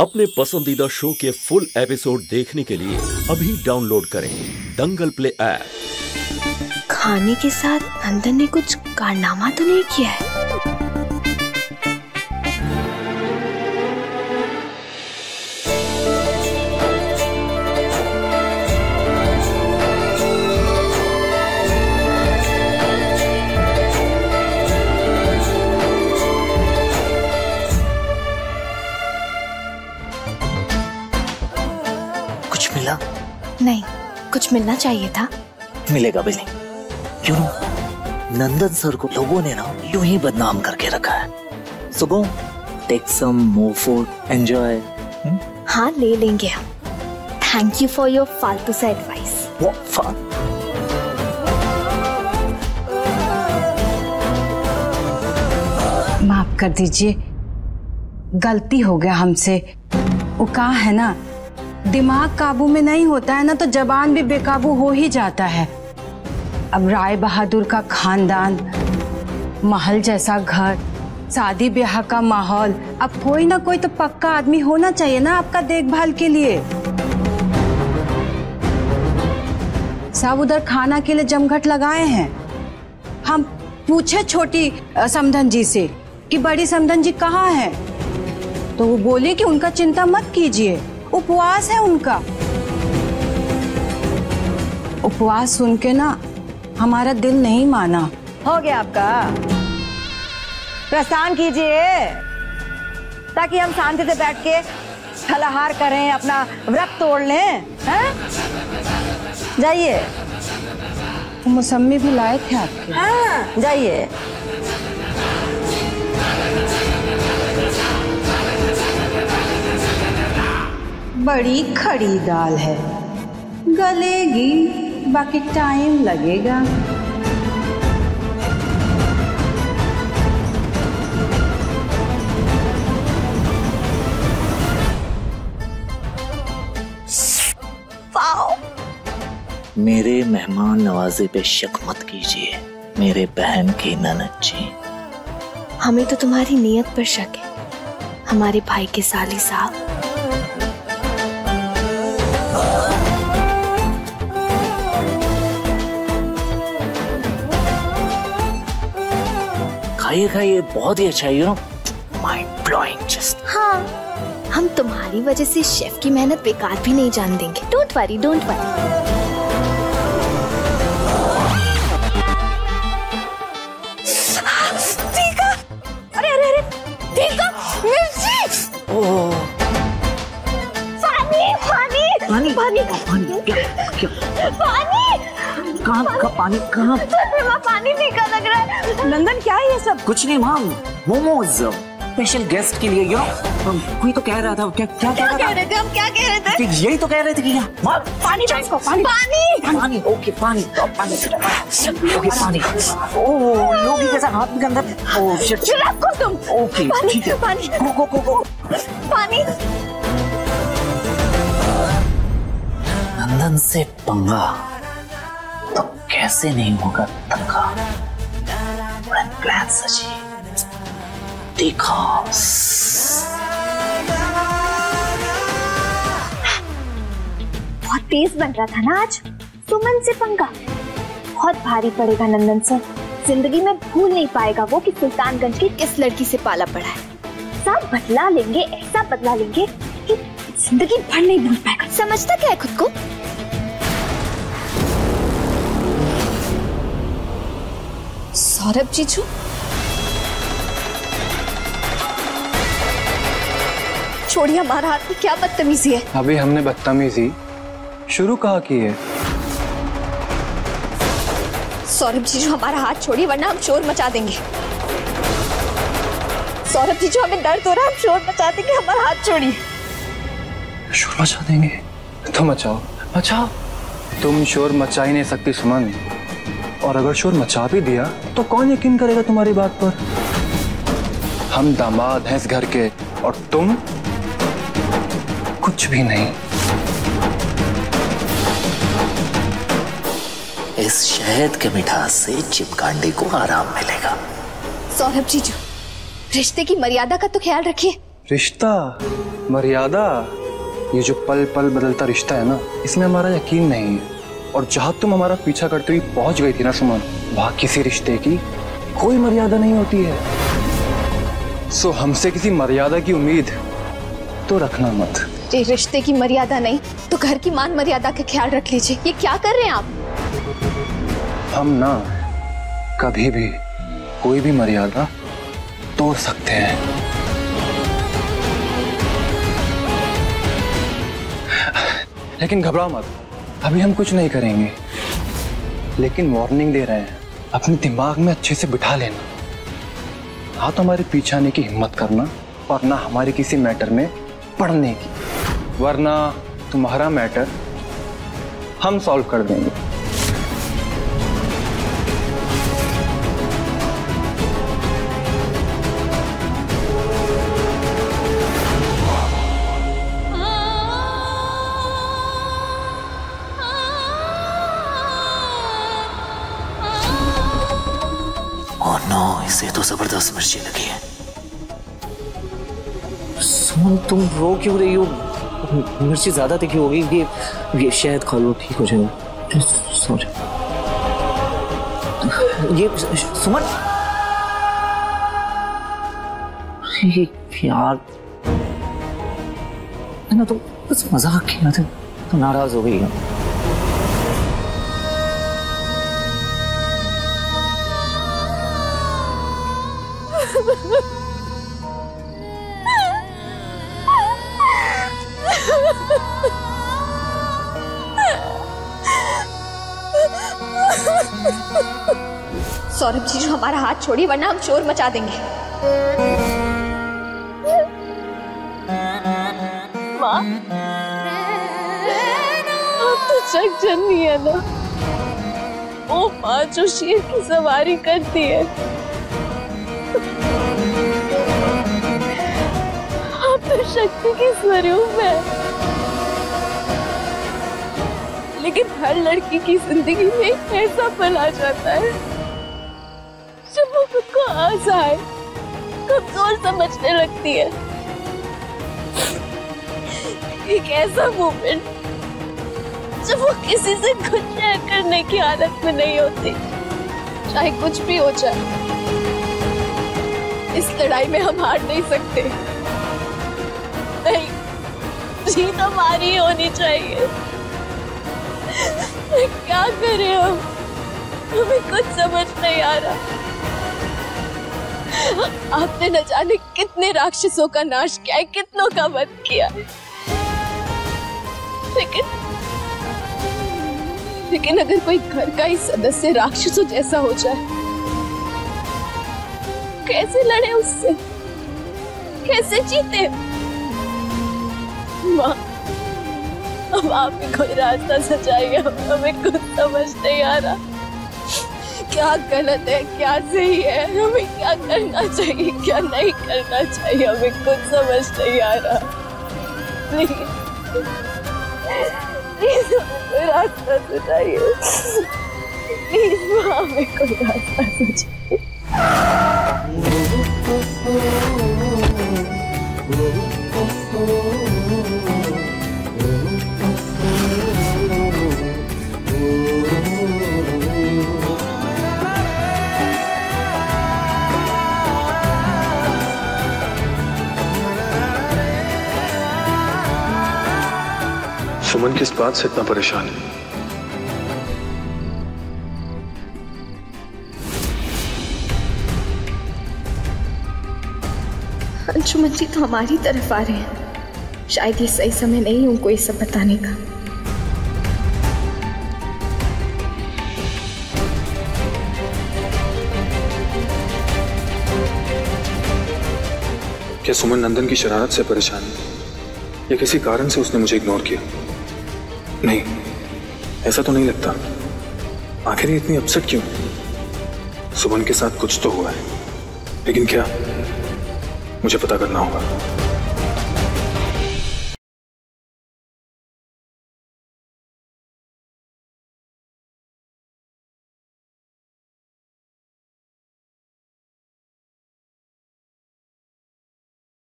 अपने पसंदीदा शो के फुल एपिसोड देखने के लिए अभी डाउनलोड करें दंगल प्ले ऐप। खाने के साथ नंदन ने कुछ कारनामा तो नहीं किया है? मिला? नहीं, कुछ मिलना चाहिए था। मिलेगा भी नहीं। क्यों? नंदन सर को लोगों ने ना यूं ही बदनाम करके रखा है। So go, take some more food, enjoy. हाँ, ले लेंगे हम। Thank you for your फालतू सा एडवाइस। What fun? माफ कर दीजिए, गलती हो गया हमसे। वो कहा है ना, दिमाग काबू में नहीं होता है ना तो जबान भी बेकाबू हो ही जाता है। अब राय बहादुर का खानदान, महल जैसा घर, शादी ब्याह का माहौल, अब कोई ना कोई तो पक्का आदमी होना चाहिए ना आपका देखभाल के लिए। सब उधर खाना के लिए जमघट लगाए हैं। हम पूछे छोटी समधन जी से कि बड़ी समधन जी कहाँ हैं, तो वो बोले कि उनका चिंता मत कीजिए, उपवास है उनका। उपवास सुन के ना हमारा दिल नहीं माना। हो गया आपका, प्रस्थान कीजिए ताकि हम शांति से बैठ के फलाहार करें, अपना व्रत तोड़ लें। जाइए, मौसमी भी लाए थे आपके। हाँ, जाइए। बड़ी खड़ी दाल है, गलेगी, बाकी टाइम लगेगा। मेरे मेहमान नवाजे पे शक मत कीजिए, मेरे बहन की ननद जी। हमें तो तुम्हारी नियत पर शक है, हमारे भाई के साली साहब। ये बहुत ही अच्छा है, you know, mind blowing just. हाँ, हम तुम्हारी वजह से शेफ की मेहनत बेकार भी नहीं जान देंगे। Don't worry, don't worry. टीका, अरे अरे अरे, टीका, मिर्ची। ओह, पानी, पानी, पानी, क्या? पानी, कहाँ का पानी, कहाँ? पानी फीका लग रहा है। नंदन, क्या है ये सब? कुछ नहीं माम, मोमोज स्पेशल गेस्ट के लिए। कोई तो कह रहा था, क्या कह रहे थे? हम क्या कह रहे थे? यही तो कह रहे थे कि माम पानी चाहिए, पानी। ओके, पानी। ओह, लोगी के साथ हाथ में गंदा। ओह शिट, रखो तुम। ओके, ठीक है, पानी। को पानी। नंदन से पंगा तो कैसे नहीं होगा तंगा। प्लान सजी, देखा। बहुत तेज बन रहा था ना आज सुमन से पंगा। बहुत भारी पड़ेगा नंदन सर, जिंदगी में भूल नहीं पाएगा वो कि सुल्तानगंज की किस लड़की से पाला पड़ा है। सब बदला लेंगे, ऐसा बदला लेंगे कि जिंदगी भर नहीं भूल पाएगा। समझता क्या है खुद को? सौरभ जीजू, छोड़िए हमारा हाथ में, क्या बदतमीजी है। अभी हमने बदतमीजी शुरू कहाँ की है? सौरभ जीजू हमारा हाथ छोड़िए वरना हम शोर मचा देंगे। सौरभ जीजू हमें दर्द हो रहा है, हम शोर मचा देंगे, हमारा हाथ छोड़िए। शोर मचा देंगे तो मचाओ मचाओ, तुम शोर मचा ही नहीं सकती सुमन। और अगर शोर मचा भी दिया तो कौन यकीन करेगा तुम्हारी बात पर? हम दामाद हैं इस घर के और तुम कुछ भी नहीं। इस शहद के मिठास से चिपकांडी को आराम मिलेगा। सौरभ जीजू, रिश्ते की मर्यादा का तो ख्याल रखिए। रिश्ता मर्यादा, ये जो पल पल बदलता रिश्ता है ना, इसमें हमारा यकीन नहीं है। और जहाँ तुम हमारा पीछा करती हुई पहुँच गई थी ना सुमन, वहाँ किसी रिश्ते की कोई मर्यादा नहीं होती है। सो हमसे किसी मर्यादा की उम्मीद तो रखना मत। रिश्ते की मर्यादा नहीं तो घर की मान मर्यादा का ख्याल रख लीजिए। ये क्या कर रहे हैं आप? हम ना कभी भी कोई भी मर्यादा तोड़ सकते हैं। लेकिन घबराओ मत, अभी हम कुछ नहीं करेंगे। लेकिन वार्निंग दे रहे हैं, अपने दिमाग में अच्छे से बिठा लेना। ना तो हमारे पीछे आने की हिम्मत करना और ना हमारे किसी मैटर में पढ़ने की, वरना तुम्हारा मैटर हम सॉल्व कर देंगे। और नो, इसे तो जबरदस्त मिर्ची लगी है। सुमन, तुम रो क्यों रही हो? मिर्ची ज्यादा तीखी होगी। ये शायद खा लो, ठीक हो जाएगा। सॉरी। ये सुमन, ये यार है ना, तुम बस मजाक किया था, तो नाराज हो गई। सौरभ जी, हमारा हाथ छोड़ी वरना हम शोर मचा देंगे। माँ, तो चक जन्नी है ना, ओ माँ जो शेर की सवारी करती है। आप तो शक्ति के स्वरूप है, लेकिन हर लड़की की जिंदगी में ऐसा पल आ जाता है जब वो खुद को असहाय, कमजोर समझने लगती है। एक ऐसा मोमेंट जब वो किसी से कुछ शेयर करने की हालत में नहीं होती, चाहे कुछ भी हो जाए। इस लड़ाई में हम हार नहीं सकते। नहीं, जीत हमारी ही होनी चाहिए। क्या करें हम? हमें कुछ समझ नहीं आ रहा। आपने न जाने कितने राक्षसों का नाश किया है, कितनों का वध किया है, लेकिन अगर कोई घर का ही सदस्य राक्षसों जैसा हो जाए, कैसे लड़े उससे? कैसे जीते? माँ, अब आप भी कोई रास्ता सजाइए। हमें कुछ समझ नहीं आ रहा, क्या गलत है, क्या सही है, हमें क्या करना चाहिए, क्या नहीं करना चाहिए, हमें कुछ समझ नहीं आ रहा। प्लीज प्लीज कोई रास्ता सजाइए। प्लीज माँ, हमें कोई रास्ता सजाइए। सुमन किस बात से इतना परेशान है? अंशुमन जी तो हमारी तरफ आ रहे हैं। शायद ये सही समय नहीं उनको ये सब बताने का। क्या सुमन नंदन की शरारत से परेशान है या किसी कारण से उसने मुझे इग्नोर किया? नहीं, ऐसा तो नहीं लगता। आखिर ये इतनी अपसेट क्यों? सुमन के साथ कुछ तो हुआ है, लेकिन क्या, मुझे पता करना होगा।